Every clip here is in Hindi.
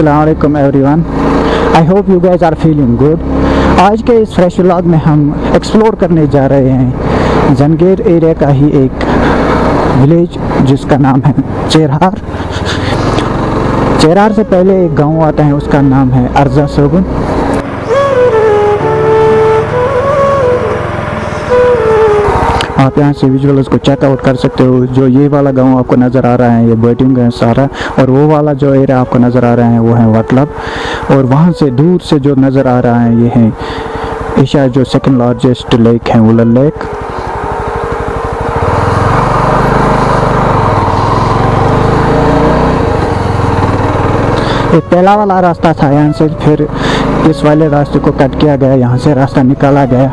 अस्सलाम वालेकुम everyone, I hope you guys are feeling good. आज के इस फ्रेश व्लॉग में हम एक्सप्लोर करने जा रहे हैं जंगीर एरिया का ही एक विलेज जिसका नाम है चेरहार। चेरहार से पहले एक गांव आता है उसका नाम है अर्जा। आप यहाँ से विजुअल्स को चेकआउट कर सकते हो। जो ये वाला गांव आपको नज़र आ रहा है ये बोटिंग है सारा, और वो वाला जो एरिया आपको नज़र आ रहा है वो है वटलब, और वहाँ से दूर से जो नज़र आ रहा है ये है ईशार जो सेकंड लार्जेस्ट लेक है वुलर लेक। ये पहला वाला रास्ता था यहाँ से, फिर इस वाले रास्ते को कट किया गया, यहाँ से रास्ता निकाला गया।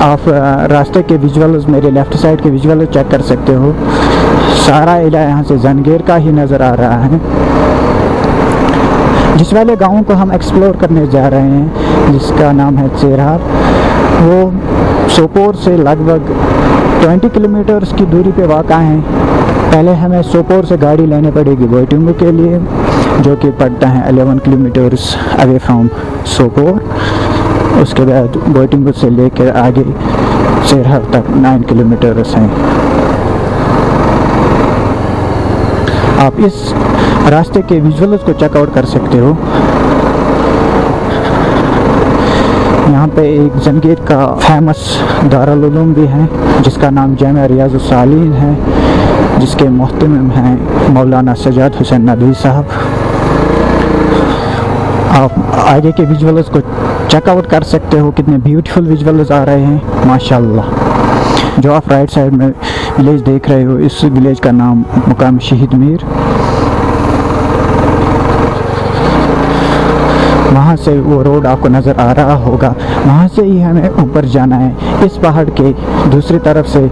आप रास्ते के विजुअल्स मेरे लेफ़्ट साइड के विजुअल्स चेक कर सकते हो। सारा एरिया यहाँ से जंगीर का ही नज़र आ रहा है। जिस वाले गांव को हम एक्सप्लोर करने जा रहे हैं जिसका नाम है चेरहार, वो सोपोर से लगभग 20 किलोमीटर्स की दूरी पे वाक़ा है। पहले हमें सोपोर से गाड़ी लेनी पड़ेगी बोटिंग के लिए, जो कि पड़ता है 11 किलोमीटर्स अवे फ्राम सोपोर। उसके बाद बोटिंग से लेकर आगे चेरहार तक 9 किलोमीटर हैं। आप इस रास्ते के विजुअल्स को चेकआउट कर सकते हो। यहाँ पे एक जंगीर का फेमस दारुल उलूम भी है जिसका नाम जमा रियाज सालीन है, जिसके मोहतमिम हैं मौलाना सजाद हुसैन नदवी साहब। आप आगे के विजुअल्स को चेकआउट कर सकते हो, कितने ब्यूटीफुल विजुअल्स आ रहे हैं माशाल्लाह। जो आप राइट साइड में विलेज देख रहे हो, इस विलेज का नाम मुकाम शहीद मीर। वहाँ से वो रोड आपको नज़र आ रहा होगा, वहाँ से ही हमें ऊपर जाना है। इस पहाड़ के दूसरी तरफ से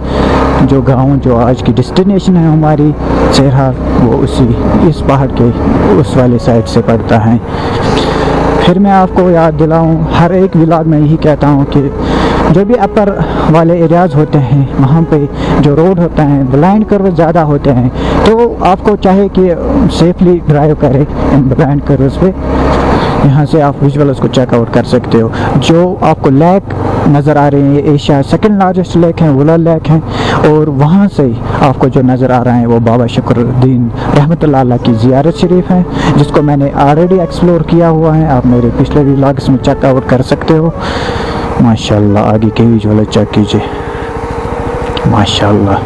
जो गांव, जो आज की डेस्टिनेशन है हमारी चेरहार, वो उसी इस पहाड़ के उस वाले साइड से पड़ता है। फिर मैं आपको याद दिलाऊं, हर एक व्लॉग में यही कहता हूं कि जो भी अपर वाले एरियाज़ होते हैं वहां पे जो रोड होता है ब्लाइंड कर्व ज़्यादा होते हैं, तो आपको चाहे कि सेफली ड्राइव करें इन ब्लाइंड कर्व्स पे। यहां से आप विजुअल्स को चेकआउट कर सकते हो। जो आपको लेक नज़र आ रही है एशिया सेकंड लार्जेस्ट लेक है वुलर लेक है, और वहाँ से आपको जो नज़र आ रहा है वो बाबा शकरुद्दीन रहमतुल्लाह अलैह की ज़ियारत शरीफ है, जिसको मैंने ऑलरेडी एक्सप्लोर किया हुआ है। आप मेरे पिछले व्लॉग्स में चेकआउट कर सकते हो। माशाल्लाह आगे के विजुअल चेक कीजिए माशाल्लाह।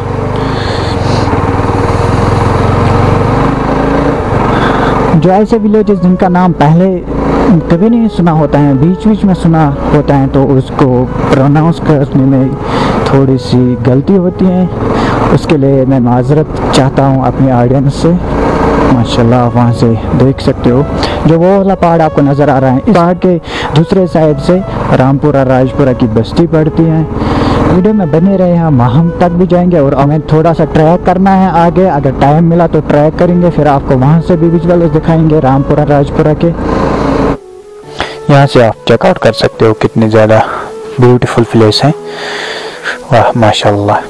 जो ऐसे विलेजेस जिनका नाम पहले कभी नहीं सुना होता है, बीच बीच में सुना होता है, तो उसको प्रोनाउंस करने में थोड़ी सी गलती होती है, उसके लिए मैं माजरत चाहता हूं अपनी ऑडियंस से। माशाल्लाह वहां से देख सकते हो जो वो वाला पहाड़ आपको नज़र आ रहा है, इस पहाड़ के दूसरे साइड से रामपुर राजपुरा की बस्ती पड़ती है। वीडियो में बने रहे हैं, हम तक भी जाएंगे और हमें थोड़ा सा ट्रैक करना है आगे। अगर टाइम मिला तो ट्रैक करेंगे, फिर आपको वहां से भी विजुअल्स दिखाएंगे रामपुरा राजपुरा के। यहां से आप चेकआउट कर सकते हो कितने ज़्यादा ब्यूटीफुल प्लेस हैं, वाह माशाल्लाह।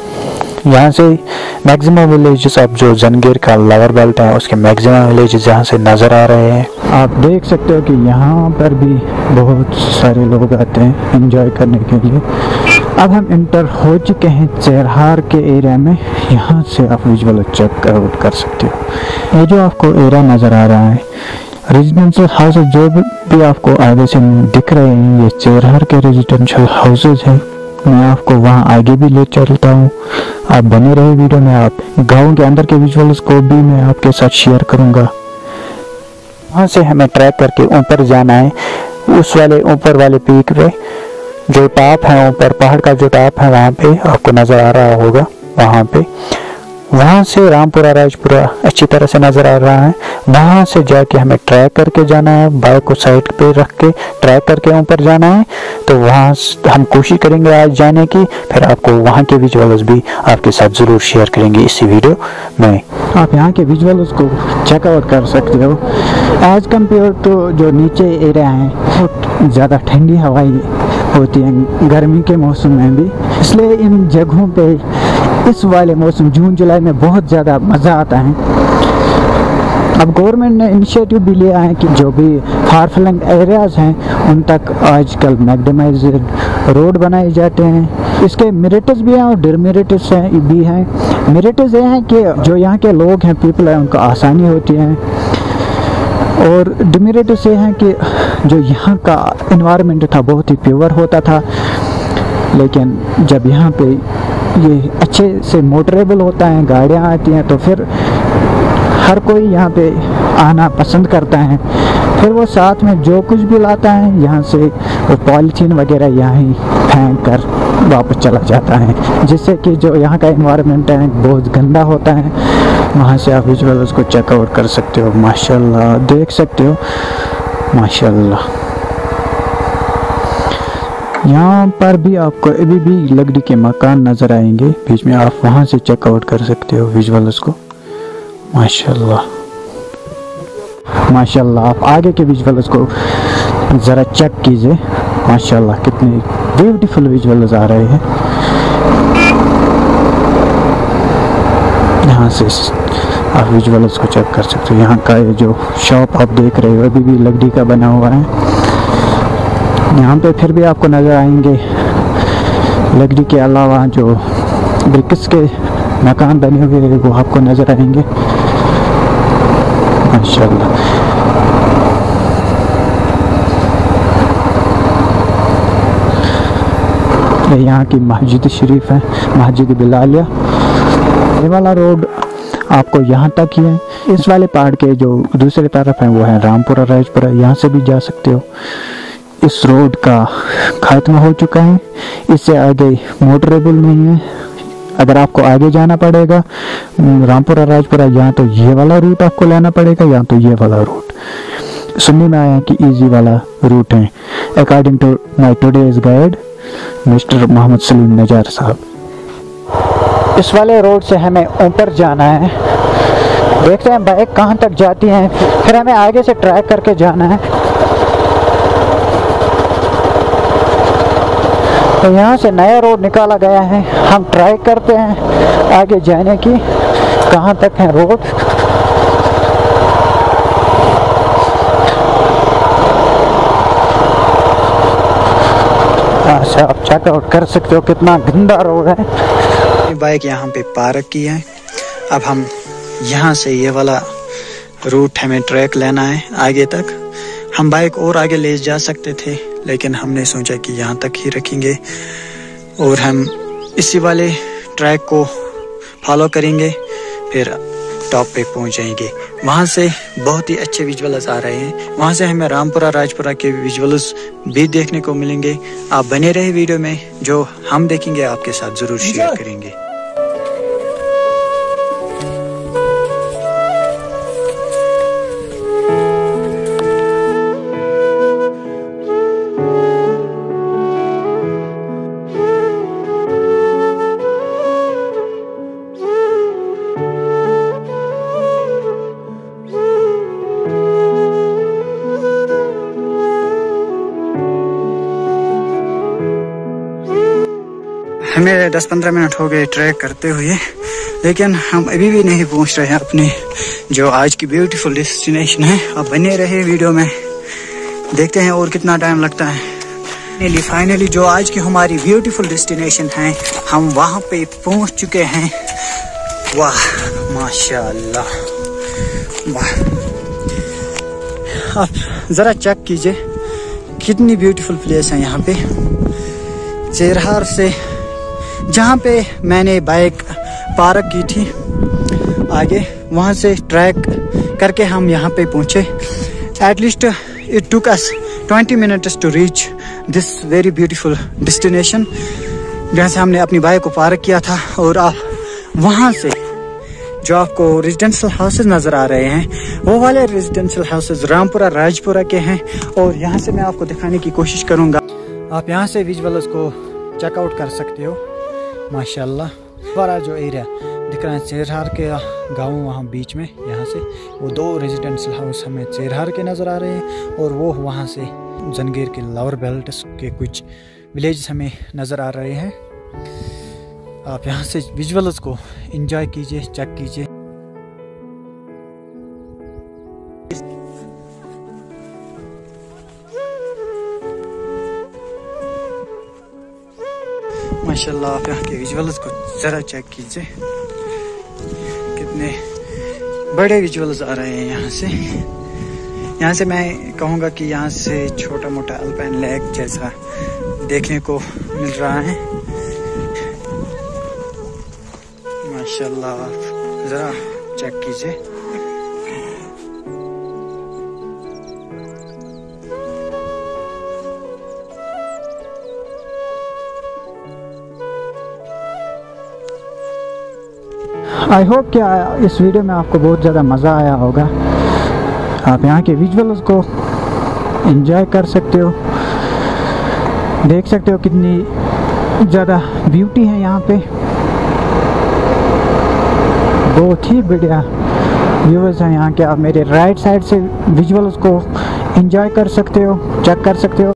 यहां से मैक्सिमम विलेजेस, आप जो जंगीर का लवर बेल्ट है उसके मैक्सिमम विलेजेस यहाँ से नज़र आ रहे हैं। आप देख सकते हो कि यहाँ पर भी बहुत सारे लोग आते हैं एंजॉय करने के लिए। अब हम इंटर हो चुके हैं चेरहार के एरिया में। यहाँ से आप विजुअल चेकआउट कर सकते हो। ये जो आपको एरिया नज़र आ रहा है रेजिडेंशियल हाउसेज जो भी आपको आगे से दिख रहे हैं, ये चेरहार के रेजिडेंशियल हाउसेज हैं। मैं आपको वहाँ आगे भी ले चलता हूँ, आप बने रहे वीडियो में। आप गाँव के अंदर के विजुअल्स को भी मैं आपके साथ शेयर करूँगा। वहाँ से हमें ट्रैक करके ऊपर जाना है, उस वाले ऊपर वाले पीक पे जो टॉप है, ऊपर पहाड़ का जो टॉप है वहाँ पे आपको नज़र आ रहा होगा। वहाँ पे वहाँ से रामपुरा राजपुरा अच्छी तरह से नज़र आ रहा है। वहाँ से जाके हमें ट्रैक करके जाना है, बाइक को साइड पे रख के ट्रैक करके ऊपर जाना है। तो वहाँ हम कोशिश करेंगे आज जाने की, फिर आपको वहाँ के विजुअल्स भी आपके साथ ज़रूर शेयर करेंगे इसी वीडियो में। आप यहाँ के विजुअल्स को चेकआउट कर सकते हो। एज़ कम्पेयर टू जो नीचे एरिया है वो ज़्यादा ठंडी हवाएँ होती हैं गर्मी के मौसम में भी, इसलिए इन जगहों पे इस वाले मौसम जून जुलाई में बहुत ज़्यादा मज़ा आता है। अब गवर्नमेंट ने इनिशिएटिव भी लिया है कि जो भी फार फ्लंग एरियाज़ हैं उन तक आजकल मैगडमाइज रोड बनाए जाते हैं। इसके मेरिट्स भी हैं और डिमेरिट्स हैं भी हैं। मेरिट्स ये हैं कि जो यहाँ के लोग हैं, पीपल हैं, उनको आसानी होती है, और डिमेरिट्स ये हैं कि जो यहाँ का इन्वायरमेंट था बहुत ही प्योर होता था, लेकिन जब यहाँ पे ये अच्छे से मोटरेबल होता है, गाड़ियाँ आती हैं, तो फिर हर कोई यहाँ पे आना पसंद करता है। फिर वो साथ में जो कुछ भी लाता है यहाँ से, वो पॉलीथीन वगैरह यहाँ ही फेंक कर वापस चला जाता है, जिससे कि जो यहाँ का इन्वायरमेंट है बहुत गंदा होता है। वहाँ से आप विजुअल उसको चेकआउट कर सकते हो, माशाल्लाह देख सकते हो, माशाल्लाह। यहाँ पर भी आपको अभी भी लकड़ी के मकान नज़र आएंगे बीच में, आप वहाँ से चेकआउट कर सकते हो विजुअल्स को, माशाल्लाह माशाल्लाह। आप आगे के विजुअल्स को ज़रा चेक कीजिए, माशाल्लाह कितने ब्यूटीफुल विजुअल्स आ रहे हैं। यहाँ से आप विजुअल्स को चेक कर सकते हो। यहाँ का ये जो शॉप आप देख रहे हो अभी भी लकड़ी का बना हुआ है। यहाँ पे फिर भी आपको नज़र आएंगे लकड़ी के अलावा जो ब्रिक्स के मकान बने हुए हैं वो आपको नज़र आएंगे, माशाल्लाह। यहाँ की मस्जिद शरीफ है, मस्जिद बिलालिया। ये वाला रोड आपको यहाँ तक ही है। इस वाले पहाड़ के जो दूसरे तरफ है वो है रामपुर राजपुरा, यहाँ से भी जा सकते हो। इस रोड का खात्मा हो चुका है, इससे आगे मोटरेबल नहीं है। अगर आपको आगे जाना पड़ेगा रामपुरा राजपुरा, या तो ये वाला रूट आपको लेना पड़ेगा या तो ये वाला रूट। सुनने में आया कि इजी वाला रूट है। According to my today's guide mister Mohammad Salim Nazar साहब, इस वाले रोड से हमें ऊपर जाना है। देखते हैं बाइक कहाँ तक जाती है, फिर हमें आगे से ट्रैक करके जाना है। तो यहाँ से नया रोड निकाला गया है, हम ट्राई करते हैं आगे जाने की, कहाँ तक है रोड। अच्छा, आप चेकआउट कर सकते हो कितना गंदा रोड है। बाइक यहाँ पे पार्क की है। अब हम यहाँ से ये वाला रूट हमें ट्रैक लेना है आगे तक। हम बाइक और आगे ले जा सकते थे, लेकिन हमने सोचा कि यहाँ तक ही रखेंगे और हम इसी वाले ट्रैक को फॉलो करेंगे, फिर टॉप पे पहुँच जाएंगे। वहाँ से बहुत ही अच्छे विजुअल्स आ रहे हैं। वहाँ से हमें रामपुरा राजपुरा के विजुअल्स भी देखने को मिलेंगे। आप बने रहे वीडियो में, जो हम देखेंगे आपके साथ ज़रूर शेयर करेंगे। हमें 10-15 मिनट हो गए ट्रैक करते हुए, लेकिन हम अभी भी नहीं पहुंच रहे हैं अपने जो आज की ब्यूटीफुल डेस्टिनेशन है। आप बने रहे वीडियो में, देखते हैं और कितना टाइम लगता है। फाइनली जो आज की हमारी ब्यूटीफुल डेस्टिनेशन है, हम वहां पे पहुंच चुके हैं। वाह माशाल्लाह, वाह। आप ज़रा चेक कीजिए कितनी ब्यूटीफुल प्लेस है यहाँ पे। चेरहार से जहाँ पे मैंने बाइक पार्क की थी आगे, वहाँ से ट्रैक करके हम यहाँ पे पहुँचे। At least it took us 20 minutes to reach this very beautiful destination, जहाँ से हमने अपनी बाइक को पार्क किया था। और आप वहाँ से जो आपको रेजिडेंशियल हाउसेज नज़र आ रहे हैं, वो वाले रेजिडेंशियल हाउसेज रामपुरा राजपुरा के हैं। और यहाँ से मैं आपको दिखाने की कोशिश करूँगा। आप यहाँ से विजुअल्स को चेकआउट कर सकते हो, माशाल्लाह। बड़ा जो एरिया दिख रहा है चेरहार के गांव, वहाँ बीच में यहाँ से वो दो रेजिडेंशियल हाउस हमें चेरहार के नज़र आ रहे हैं, और वो वहाँ से जंगीर के लावर बेल्ट के कुछ विलेज हमें नज़र आ रहे हैं। आप यहाँ से विजुअल्स को एंजॉय कीजिए, चेक कीजिए। माशाल्लाह आप यहाँ के विजुअल्स को ज़रा चेक कीजिए, कितने बड़े विजुअल्स आ रहे हैं यहाँ से। यहाँ से मैं कहूँगा कि यहाँ से छोटा मोटा अल्पाइन लेक जैसा देखने को मिल रहा है। माशाल्लाह आप ज़रा चेक कीजिए। आई होप कि इस वीडियो में आपको बहुत ज़्यादा मज़ा आया होगा। आप यहाँ के विजुअल्स को एंजॉय कर सकते हो, देख सकते हो कितनी ज़्यादा ब्यूटी है यहाँ पे। बहुत ही बढ़िया व्यूअर्स हैं यहाँ के। आप मेरे राइट साइड से विजुअल्स को एंजॉय कर सकते हो, चेक कर सकते हो।